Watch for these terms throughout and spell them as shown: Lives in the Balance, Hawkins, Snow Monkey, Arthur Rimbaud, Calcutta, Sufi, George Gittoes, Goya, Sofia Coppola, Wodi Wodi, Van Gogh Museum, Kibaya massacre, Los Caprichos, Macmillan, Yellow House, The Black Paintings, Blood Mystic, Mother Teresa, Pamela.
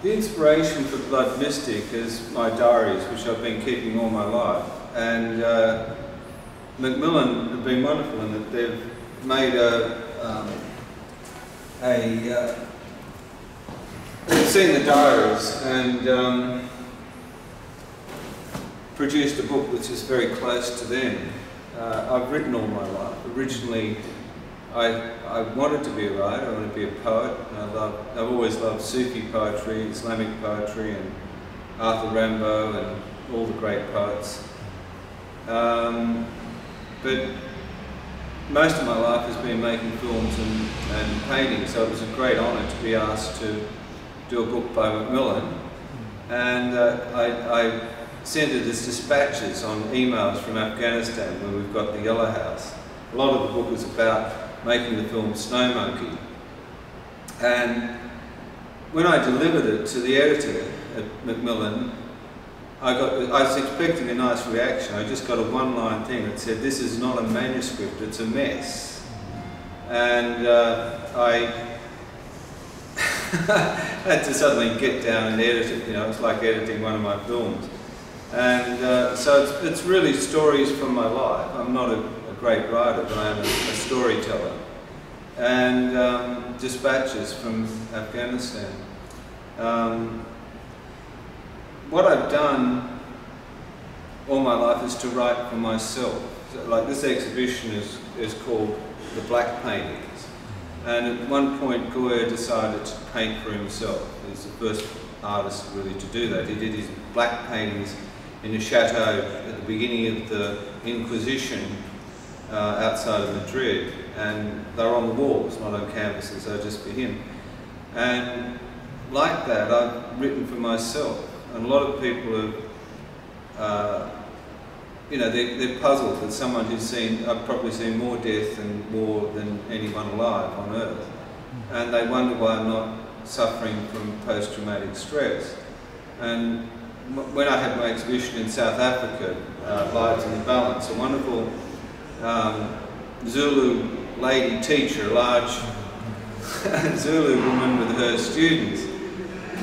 The inspiration for Blood Mystic is my diaries, which I've been keeping all my life, and Macmillan have been wonderful in that they've made they've seen the diaries and produced a book which is very close to them. I've written all my life. Originally, I wanted to be a writer, I wanted to be a poet, and I've always loved Sufi poetry, Islamic poetry, and Arthur Rimbaud, and all the great poets. But most of my life has been making films and painting, so it was a great honour to be asked to do a book by Macmillan. And I sent it as dispatches on emails from Afghanistan, where we've got the Yellow House. A lot of the book was about making the film Snow Monkey, and when I delivered it to the editor at Macmillan, I was expecting a nice reaction. I just got a one-line thing that said, "This is not a manuscript, it's a mess." And I had to suddenly get down and edit it. You know, it's like editing one of my films. And so it's really stories from my life. I'm not a great writer, but I am a storyteller. And dispatches from Afghanistan. What I've done all my life is to write for myself. So, like, this exhibition is called The Black Paintings. And at one point Goya decided to paint for himself. He's the first artist really to do that. He did his black paintings in a chateau at the beginning of the Inquisition outside of Madrid, and they're on the walls, not on canvases, they're just for him. And like that, I've written for myself. And a lot of people have, you know, they're puzzled that someone who's seen, I've probably seen more death and war than anyone alive on earth. And they wonder why I'm not suffering from post-traumatic stress. And when I had my exhibition in South Africa, Lives in the Balance, a wonderful Zulu lady teacher, a large Zulu woman with her students,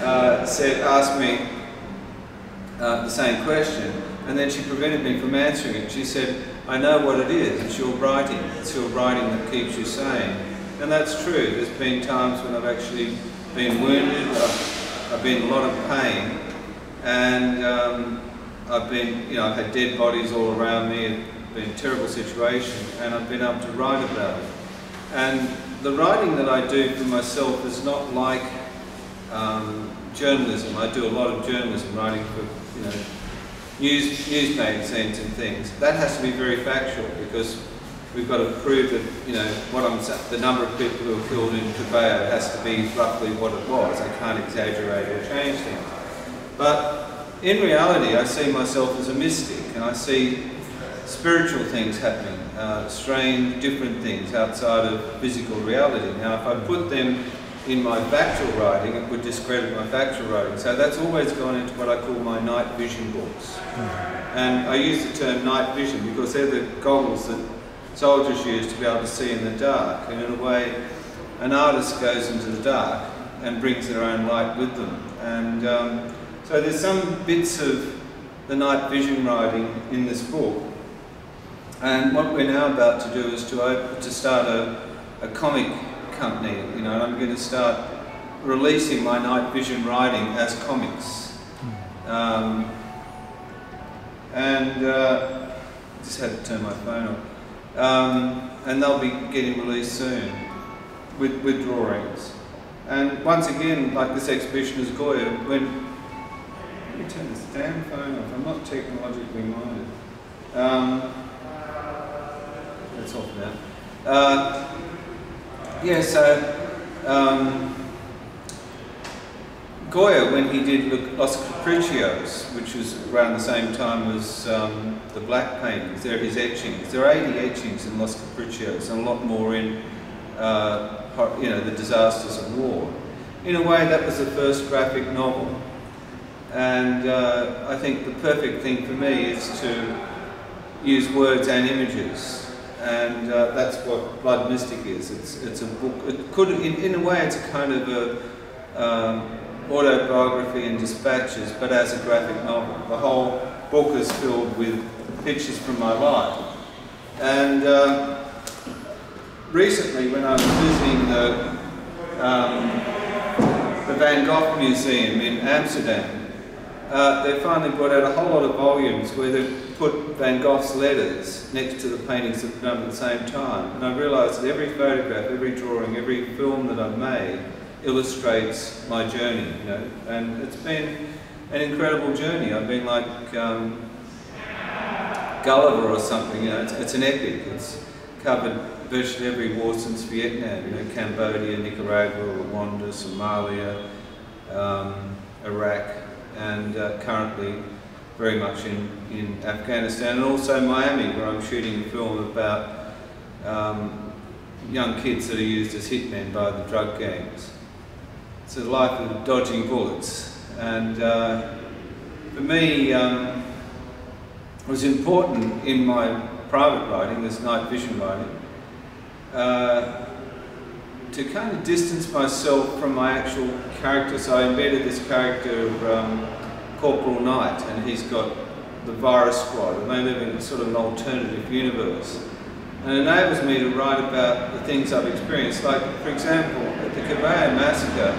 asked me the same question, and then she prevented me from answering it. She said, "I know what it is, it's your writing that keeps you sane." And that's true. There's been times when I've actually been wounded, I've been in a lot of pain, and I've been, you know, I've had dead bodies all around me, it's been a terrible situation, and I've been able to write about it. And the writing that I do for myself is not like journalism. I do a lot of journalism, writing for, you know, news magazines and things. That has to be very factual, because we've got to prove that, you know, what I'm saying, the number of people who were killed in Kibaya has to be roughly what it was. I can't exaggerate or change things. But in reality, I see myself as a mystic, and I see spiritual things happening, strange, different things outside of physical reality. Now, if I put them in my factual writing, it would discredit my factual writing. So that's always gone into what I call my night vision books. And I use the term night vision because they're the goggles that soldiers use to be able to see in the dark. And in a way, an artist goes into the dark and brings their own light with them. And so there's some bits of the night vision writing in this book. And what we're now about to do is to start a comic company, you know, and I'm going to start releasing my night vision writing as comics. I just had to turn my phone off. And they'll be getting released soon with drawings. And once again, like this exhibition is Goya, let me turn this damn phone off, I'm not technologically minded. That's off now. Yeah, so Goya, when he did Los Caprichos, which was around the same time as the Black Paintings, they're his etchings. There are 80 etchings in Los Caprichos, and a lot more in you know, the disasters of war. In a way, that was the first graphic novel, and I think the perfect thing for me is to use words and images. And that's what Blood Mystic is. It's a book. It could, in a way, it's a kind of a autobiography and dispatches, but as a graphic novel. The whole book is filled with pictures from my life. And recently, when I was visiting the Van Gogh Museum in Amsterdam, they finally brought out a whole lot of volumes where they put Van Gogh's letters next to the paintings that were done at the same time. And I realised that every photograph, every drawing, every film that I've made illustrates my journey, you know. And it's been an incredible journey. I've been like Gulliver or something, you know. It's an epic. It's covered virtually every war since Vietnam, you know, Cambodia, Nicaragua, Rwanda, Somalia, Iraq, and currently very much in Afghanistan, and also Miami, where I'm shooting a film about young kids that are used as hitmen by the drug gangs. It's a life of dodging bullets, and for me it was important in my private writing, this night vision writing, to kind of distance myself from my actual character. So I embedded this character Corporal Knight, and he's got the Virus Squad, and they live in sort of an alternative universe. And it enables me to write about the things I've experienced, like, for example, at the Kibaya massacre.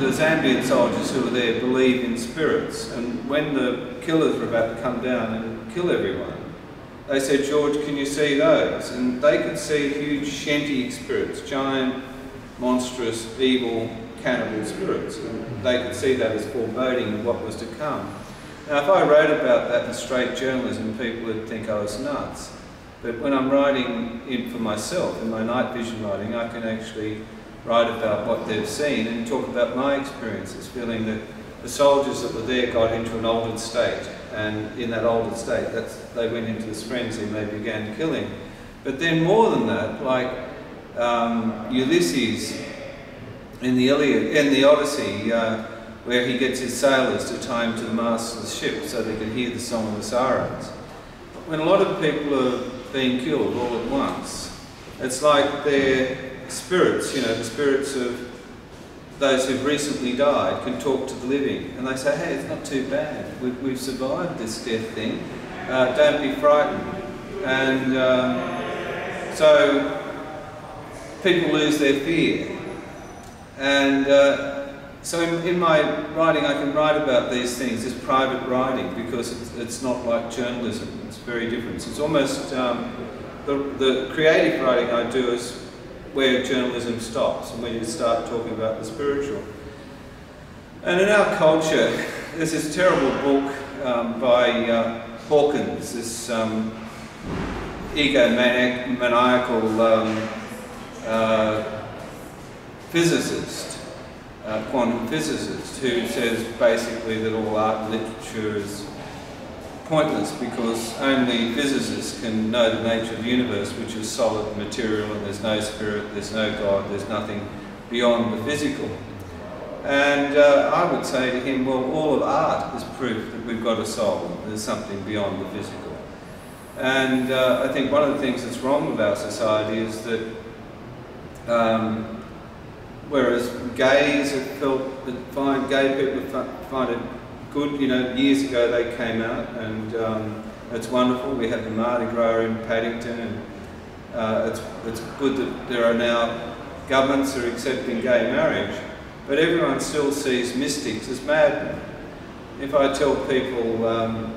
The Zambian soldiers who were there believe in spirits, and when the killers were about to come down and kill everyone, they said, "George, can you see those?" And they could see huge shanty spirits, giant, monstrous, evil, cannibal spirits. And they could see that as foreboding of what was to come. Now, if I wrote about that in straight journalism, people would think I was nuts. But when I'm writing in for myself, in my night vision writing, I can actually write about what they've seen and talk about my experiences, feeling that the soldiers that were there got into an altered state, and in that altered state, they went into this frenzy and they began killing. But then more than that, like Ulysses in the Iliad, in the Odyssey, where he gets his sailors to tie him to the mast of the ship so they can hear the song of the sirens. When a lot of people are being killed all at once, it's like they're spirits, you know, the spirits of those who've recently died can talk to the living, and they say, "Hey, it's not too bad. We've survived this death thing. Don't be frightened." And so people lose their fear. And so in my writing, I can write about these things as private writing, because it's not like journalism. It's very different. It's almost the creative writing I do is where journalism stops and where you start talking about the spiritual. And in our culture, there's this terrible book by Hawkins, this egomaniacal physicist, quantum physicist, who says basically that all art and literature is pointless because only physicists can know the nature of the universe, which is solid material, and there's no spirit, there's no God, there's nothing beyond the physical. And I would say to him, well, all of art is proof that we've got a soul, there's something beyond the physical. And I think one of the things that's wrong with our society is that whereas gays have felt that gay people find it good, you know, years ago they came out, and it's wonderful. We have the Mardi Gras in Paddington, and it's good that there are now governments that are accepting gay marriage, but everyone still sees mystics as madmen. If I tell people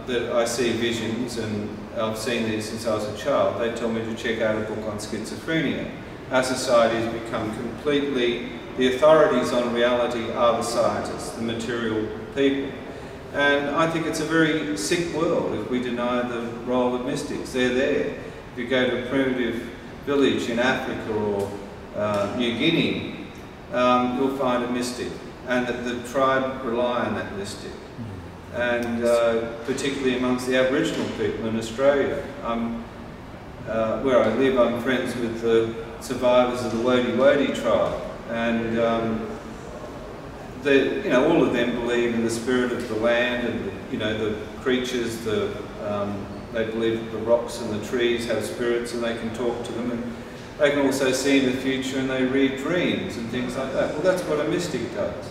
that I see visions, and I've seen these since I was a child, they tell me to check out a book on schizophrenia. Our society has become completely, the authorities on reality are the scientists, the material people. And I think it's a very sick world if we deny the role of mystics. They're there. If you go to a primitive village in Africa or New Guinea, you'll find a mystic, and the tribe rely on that mystic. And particularly amongst the Aboriginal people in Australia. Where I live, I'm friends with the survivors of the Wodi Wodi tribe, and you know, all of them believe in the spirit of the land, and you know, the creatures. They believe that the rocks and the trees have spirits, and they can talk to them. And They can also see in the future and they read dreams and things like that. Well, that's what a mystic does.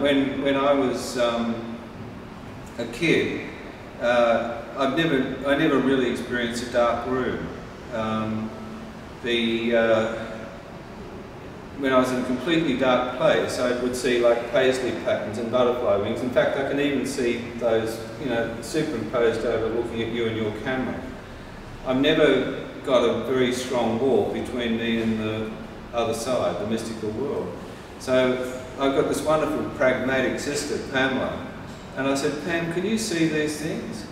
When I was a kid, I never really experienced a dark room. When I was in a completely dark place, I would see like paisley patterns and butterfly wings. In fact, I can even see those, you know, superimposed over looking at you and your camera. I've never got a very strong wall between me and the other side, the mystical world. So I've got this wonderful pragmatic sister, Pamela, and I said, "Pam, can you see these things?"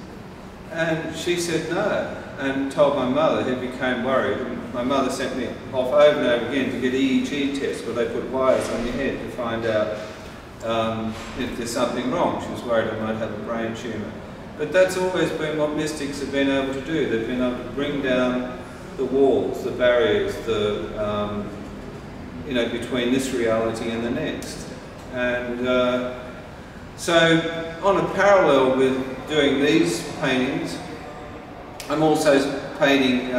And she said no, and told my mother, who became worried. And my mother sent me off over and over again to get EEG tests where they put wires on your head to find out if there's something wrong. She was worried I might have a brain tumour. But that's always been what mystics have been able to do. They've been able to bring down the walls, the barriers, the you know, between this reality and the next. And so on a parallel with doing these paintings, I'm also painting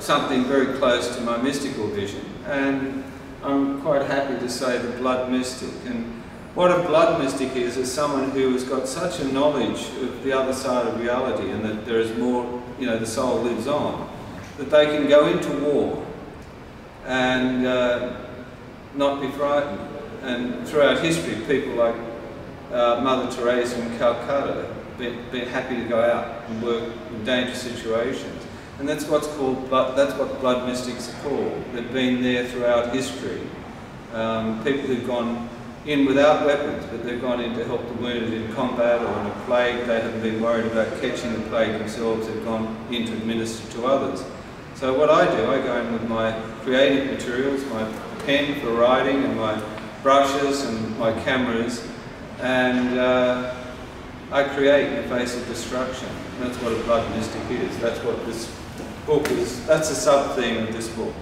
something very close to my mystical vision, and I'm quite happy to say the Blood Mystic. And what a Blood Mystic is someone who has got such a knowledge of the other side of reality and that there is more, you know, the soul lives on, that they can go into war and not be frightened. And throughout history, people like Mother Teresa in Calcutta been happy to go out and work in dangerous situations, and that's what's called. That's what Blood Mystics are called. They've been there throughout history. People who've gone in without weapons, but they've gone in to help the wounded in combat or in a plague. They haven't been worried about catching the plague themselves. They've gone in to administer to others. So what I do, I go in with my creative materials, my pen for writing, and my brushes and my cameras, and I create in the face of destruction. And that's what a Blood Mystic is. That's what this book is. That's a sub-theme of this book.